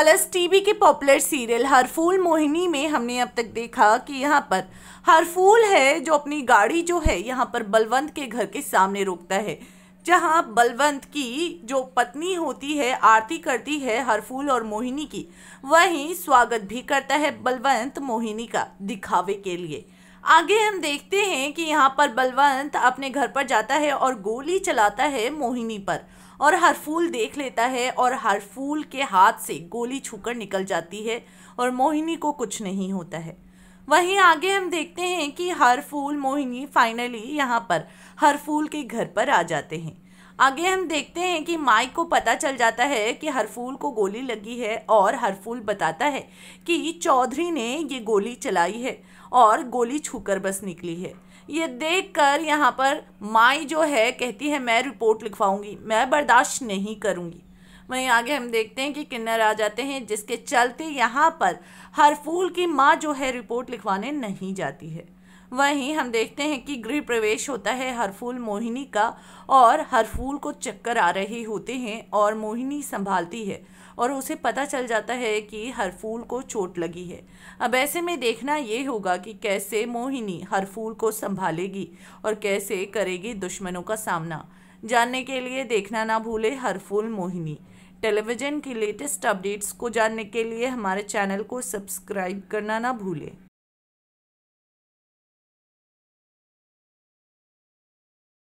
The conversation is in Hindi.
कलर्स टीवी के पॉपुलर सीरियल हरफूल मोहिनी में हमने अब तक देखा कि यहाँ पर हरफूल है जो अपनी गाड़ी जो है यहाँ पर बलवंत के घर के सामने रोकता है, जहाँ बलवंत की जो पत्नी होती है आरती करती है हरफूल और मोहिनी की, वहीं स्वागत भी करता है बलवंत मोहिनी का दिखावे के लिए। आगे हम देखते हैं कि यहाँ पर बलवंत अपने घर पर जाता है और गोली चलाता है मोहिनी पर और हरफूल देख लेता है और हरफूल के हाथ से गोली छूकर निकल जाती है और मोहिनी को कुछ नहीं होता है। वहीं आगे हम देखते हैं कि हरफूल मोहिनी फाइनली यहाँ पर हरफूल के घर पर आ जाते हैं। आगे हम देखते हैं कि माइक को पता चल जाता है कि हरफूल को गोली लगी है और हरफूल बताता है कि चौधरी ने ये गोली चलाई है और गोली छूकर बस निकली है। ये देखकर यहाँ पर माई जो है कहती है मैं रिपोर्ट लिखवाऊंगी, मैं बर्दाश्त नहीं करूँगी। वहीं आगे हम देखते हैं कि किन्नर आ जाते हैं, जिसके चलते यहाँ पर हरफूल की माँ जो है रिपोर्ट लिखवाने नहीं जाती है। वहीं हम देखते हैं कि गृह प्रवेश होता है हरफूल मोहिनी का और हरफूल को चक्कर आ रहे होते हैं और मोहिनी संभालती है और उसे पता चल जाता है कि हरफूल को चोट लगी है। अब ऐसे में देखना ये होगा कि कैसे मोहिनी हरफूल को संभालेगी और कैसे करेगी दुश्मनों का सामना। जानने के लिए देखना ना भूले हरफूल मोहिनी। टेलीविज़न की लेटेस्ट अपडेट्स को जानने के लिए हमारे चैनल को सब्सक्राइब करना ना भूलें।